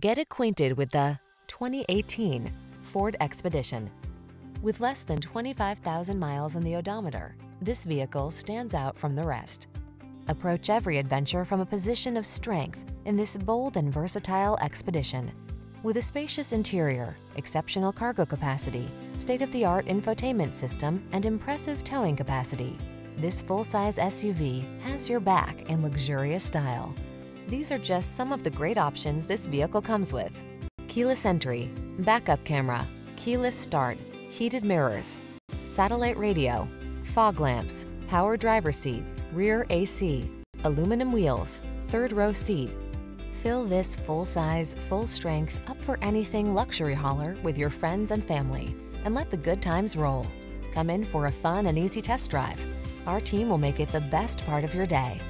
Get acquainted with the 2018 Ford Expedition. With less than 25,000 miles on the odometer, this vehicle stands out from the rest. Approach every adventure from a position of strength in this bold and versatile Expedition. With a spacious interior, exceptional cargo capacity, state-of-the-art infotainment system, and impressive towing capacity, this full-size SUV has your back in luxurious style. These are just some of the great options this vehicle comes with: keyless entry, backup camera, keyless start, heated mirrors, satellite radio, fog lamps, power driver's seat, rear AC, aluminum wheels, third row seat. Fill this full-size, full-strength, up-for-anything luxury hauler with your friends and family, and let the good times roll. Come in for a fun and easy test drive. Our team will make it the best part of your day.